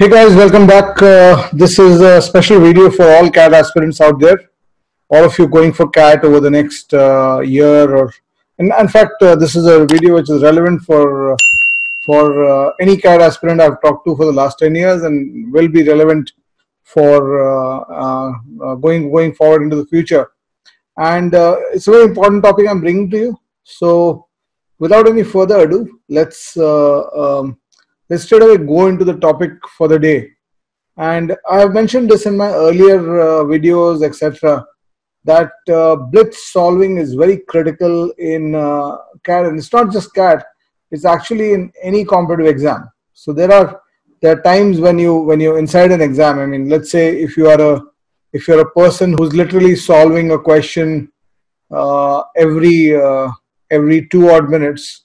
Hey guys, welcome back. This is a special video for all CAT aspirants out there. All of you going for CAT over the next year, or in fact, this is a video which is relevant for any CAT aspirant I've talked to for the last 10 years, and will be relevant for going forward into the future. And it's a very important topic I'm bringing to you. So, without any further ado, let's straight away go into the topic for the day. And I have mentioned this in my earlier videos, etc., that blitz solving is very critical in CAT, and it's not just CAT; it's actually in any competitive exam. So there are times when you're inside an exam. I mean, let's say if you're a person who's literally solving a question every 2 odd minutes.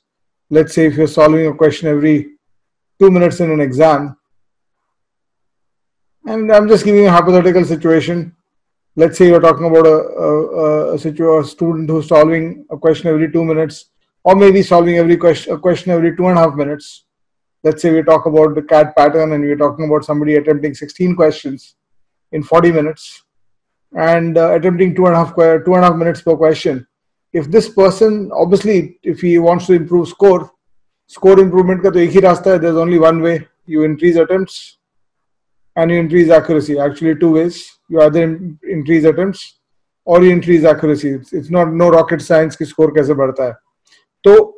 Let's say if you're solving a question every 2 minutes in an exam, and I'm just giving you a hypothetical situation. Let's say you're talking about a student who's solving a question every 2 minutes, or maybe solving a question every 2.5 minutes. Let's say we talk about the CAT pattern, and we're talking about somebody attempting 16 questions in 40 minutes and attempting 2.5 minutes per question. If this person, obviously, if he wants to improve score improvement ka to ek hi rasta hai. There's only one way: you increase attempts and you increase accuracy. Actually, two ways: you either increase attempts or you increase accuracy. It's not no rocket science ki score kaise badhta hai. So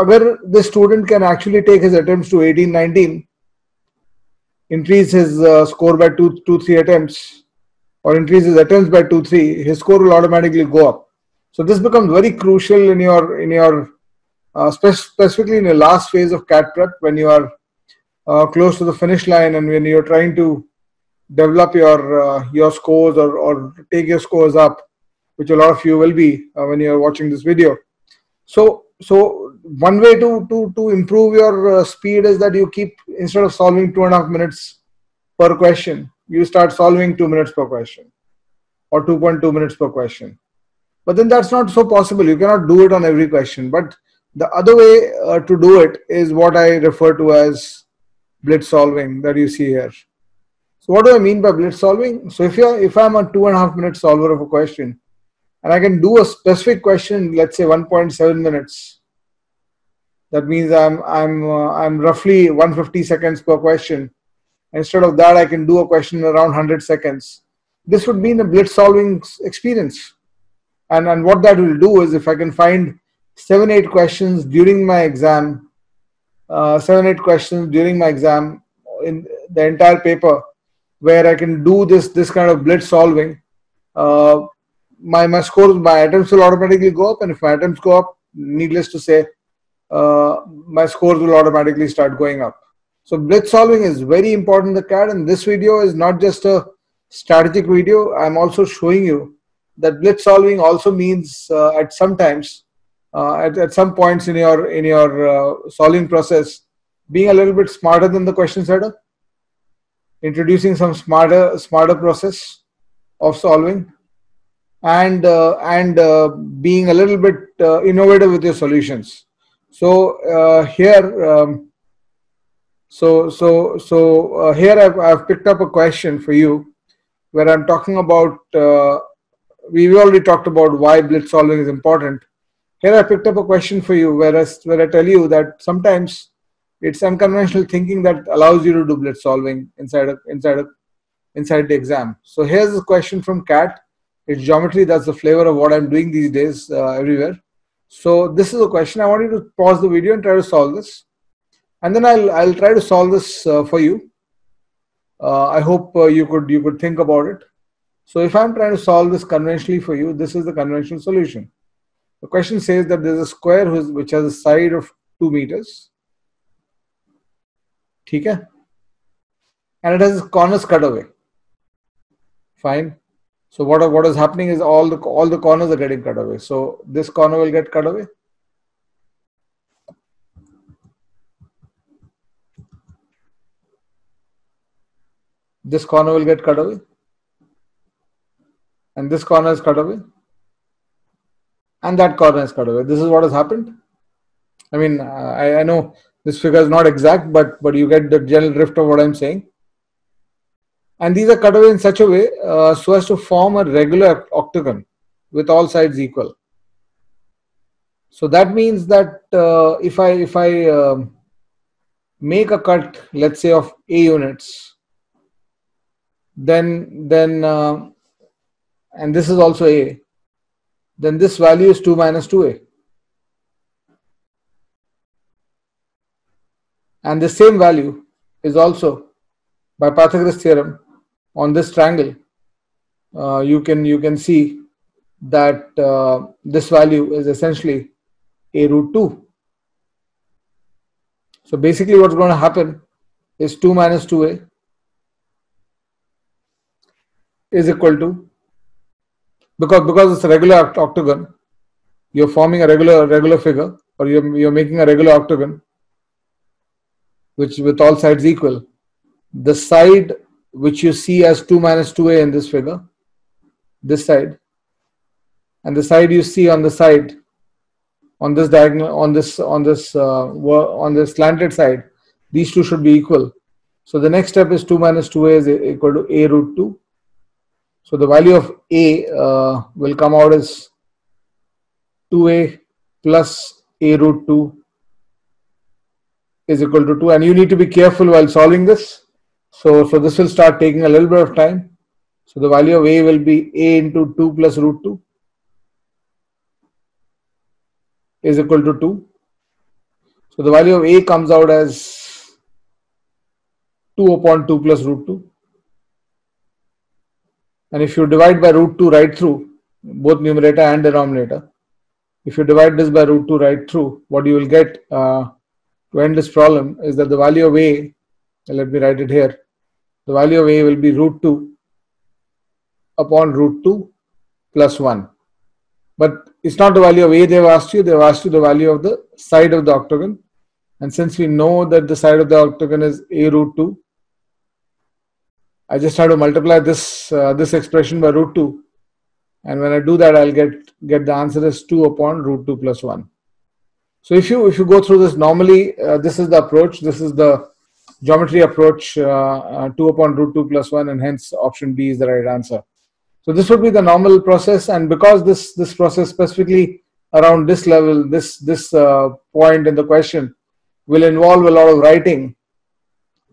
agar this student can actually take his attempts to 18, 19, increase his score by 2, 3 attempts, or increase his attempts by 2, 3, his score will automatically go up. So this becomes very crucial specifically in the last phase of CAT prep, when you are close to the finish line and when you're trying to develop your scores or take your scores up, which a lot of you will be when you're watching this video. So one way to improve your speed is that you keep, instead of solving 2.5 minutes per question, you start solving 2 minutes per question or 2.2 minutes per question. But then that's not so possible. You cannot do it on every question. But the other way to do it is what I refer to as blitz solving that you see here. So what do I mean by blitz solving? So if I'm a 2.5 minute solver of a question, and I can do a specific question, let's say 1.7 minutes. That means I'm roughly 150 seconds per question. Instead of that, I can do a question around 100 seconds. This would be in a blitz solving experience. And what that will do is, if I can find 7-8 questions during my exam, 7-8 questions during my exam in the entire paper, where I can do this kind of blitz solving, my scores, my attempts will automatically go up, and if my attempts go up, needless to say, my scores will automatically start going up. So blitz solving is very important in the CAT, and this video is not just a strategic video. I'm also showing you that blitz solving also means at some points in your solving process, being a little bit smarter than the question setter, introducing some smarter process of solving, and being a little bit innovative with your solutions. So here I've picked up a question for you, where I'm talking about we've already talked about why blitz solving is important. Here I picked up a question for you where I tell you that sometimes it's unconventional thinking that allows you to do blitz solving inside the exam. So here's a question from CAT. It's geometry. That's the flavor of what I'm doing these days everywhere. So this is a question. I want you to pause the video and try to solve this, and then I'll try to solve this for you. I hope you could think about it. So if I'm trying to solve this conventionally for you, this is the conventional solution. The question says that there's a square which has a side of 2 meters, okay, and it has its corners cut away. Fine. So what is happening is all the corners are getting cut away. So this corner will get cut away. This corner will get cut away, and this corner is cut away, and that corner is cut away. This is what has happened. I mean, I know this figure is not exact, but you get the general drift of what I'm saying. and these are cut away in such a way so as to form a regular octagon with all sides equal. So that means that if I make a cut, let's say of A units, then and this is also A, then this value is 2 minus 2A. And the same value is also, by Pythagoras theorem, on this triangle, you can see that this value is essentially A root 2. So basically what's going to happen is 2 minus 2A is equal to, because it's a regular octagon, you're forming a regular figure, or you're making a regular octagon which with all sides equal. The side which you see as 2 minus 2a in this figure, this side, and the side you see on the side on this diagonal, on this slanted side, these two should be equal. So the next step is 2 minus 2a is equal to a root 2. So the value of A will come out as 2A plus A root 2 is equal to 2. And you need to be careful while solving this. So this will start taking a little bit of time. So the value of A will be A into 2 plus root 2 is equal to 2. So the value of A comes out as 2 upon 2 plus root 2. And if you divide by root 2 right through, both numerator and denominator, if you divide this by root 2 right through, what you will get to end this problem is that the value of A, let me write it here, the value of A will be root 2 upon root 2 plus 1. But it's not the value of A they've asked you the value of the side of the octagon. And since we know that the side of the octagon is A root 2, I just have to multiply this this expression by root 2, and when I do that, I'll get the answer as 2 upon root 2 plus 1. So if you go through this normally, this is the approach. This is the geometry approach, 2 upon root 2 plus 1, and hence option B is the right answer. So this would be the normal process, and because this process specifically around this level, this point in the question will involve a lot of writing.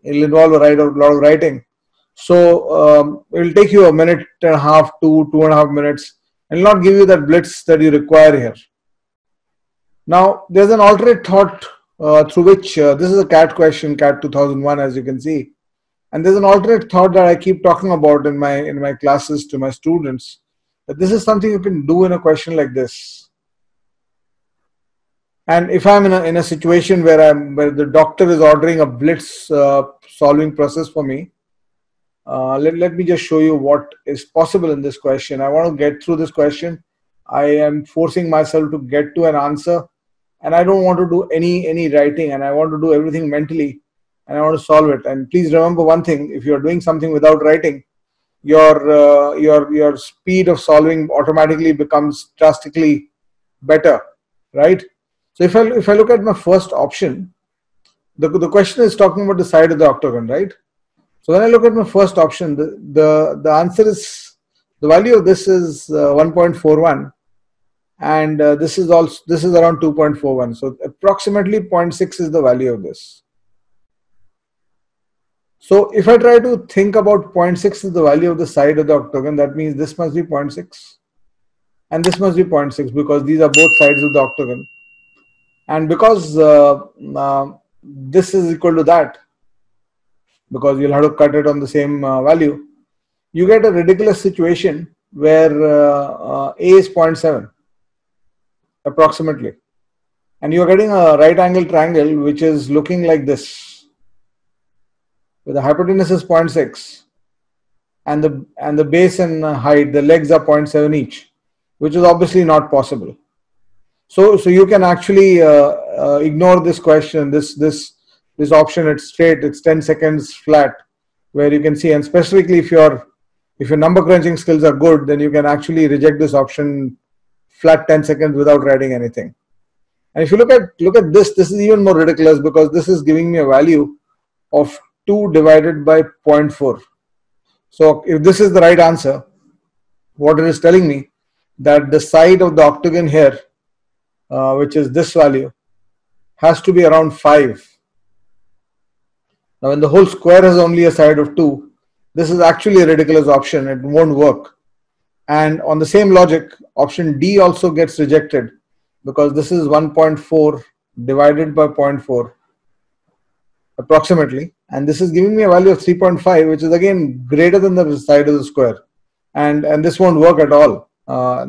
It'll involve a lot of writing. So it will take you a minute and a half to 2.5 minutes, and not give you that blitz that you require here. Now there's an alternate thought through which this is a CAT question, CAT 2001, as you can see, and there's an alternate thought that I keep talking about in my classes to my students, that this is something you can do in a question like this. And if I'm in a situation where the doctor is ordering a blitz solving process for me. Let me just show you what is possible in this question. I want to get through this question. I am forcing myself to get to an answer, and I don't want to do any writing, and I want to do everything mentally, and I want to solve it. And please remember one thing: if you are doing something without writing, your speed of solving automatically becomes drastically better, right? So if I look at my first option, the question is talking about the side of the octagon, right? So when I look at my first option, the answer is, the value of this is 1.41, and this is around 2.41. So approximately 0.6 is the value of this. So if I try to think about 0.6 is the value of the side of the octagon, that means this must be 0.6, and this must be 0.6, because these are both sides of the octagon, and because this is equal to that, because you'll have to cut it on the same value, you get a ridiculous situation where A is 0.7 approximately, and you're getting a right angle triangle which is looking like this, where the hypotenuse is 0.6 and the base and height, the legs are 0.7 each, which is obviously not possible. So you can actually ignore this question, this option. It's straight, it's 10 seconds flat, where you can see, and specifically if your number crunching skills are good, then you can actually reject this option flat 10 seconds without writing anything. And if you look at this is even more ridiculous, because this is giving me a value of 2 divided by 0.4. So if this is the right answer, what it is telling me that the side of the octagon here, which is this value, has to be around 5. Now when the whole square has only a side of 2, this is actually a ridiculous option. It won't work. And on the same logic, option D also gets rejected because this is 1.4 divided by 0.4 approximately, and this is giving me a value of 3.5, which is again greater than the side of the square, and this won't work at all.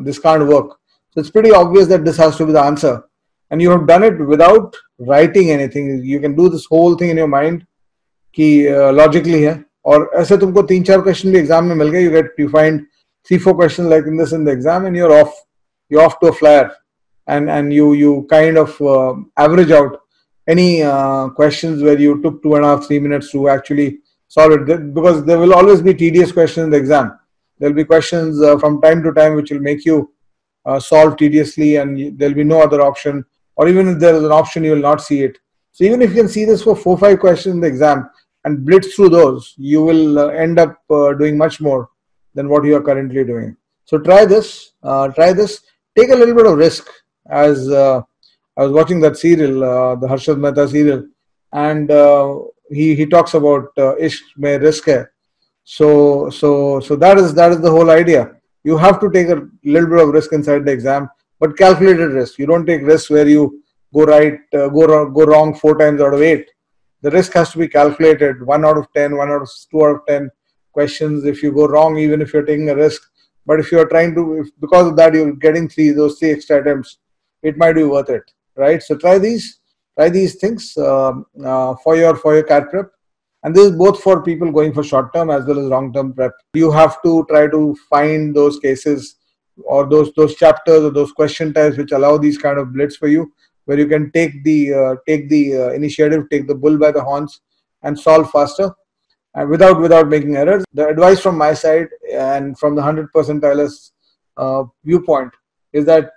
This can't work. So it's pretty obvious that this has to be the answer, and you have done it without writing anything. You can do this whole thing in your mind ki logically hai, or aise tumko 3-4 question bhi exam mein mil gaye. You find 3-4 questions like in this in the exam, and you're off. You're off to a flyer, and you kind of average out any questions where you took 2.5-3 minutes to actually solve it, because there will always be tedious questions in the exam. There will be questions from time to time which will make you solve tediously, and there will be no other option, or even if there is an option you will not see it. So even if you can see this for 4-5 questions in the exam and blitz through those, you will end up doing much more than what you are currently doing. So try this, take a little bit of risk. As I was watching that serial, the Harshad Mehta serial, and he talks about ishq mein risk hai. So that is the whole idea. You have to take a little bit of risk inside the exam, but calculated risk. You don't take risks where you go right, go wrong 4 times out of 8. The risk has to be calculated. 1 out of 10, 1 out of 2 out of 10 questions. If you go wrong, even if you're taking a risk, but if you are trying to, because of that you're getting those three extra attempts, it might be worth it, right? So try these things for your CAT prep, and this is both for people going for short term as well as long term prep. You have to try to find those cases or those chapters or those question types which allow these kind of blitz for you, where you can take the initiative, take the bull by the horns, and solve faster and without making errors. The advice from my side and from the 100th percentile's viewpoint is that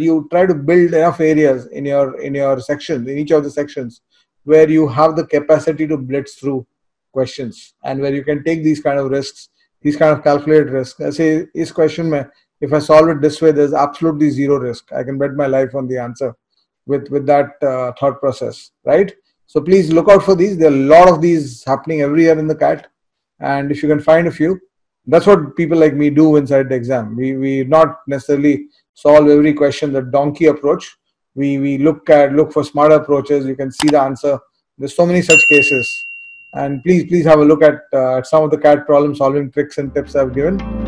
you try to build enough areas in your sections, in each of the sections, where you have the capacity to blitz through questions and where you can take these kind of risks, these kind of calculated risks. I say, this question mein, if I solve it this way, there's absolutely zero risk. I can bet my life on the answer with that thought process, right? So please look out for these. There are a lot of these happening every year in the CAT, and if you can find a few, that's what people like me do inside the exam. We not necessarily solve every question the donkey approach. We look for smarter approaches. You can see the answer. There's so many such cases, and please have a look at some of the CAT problem solving tricks and tips I've given.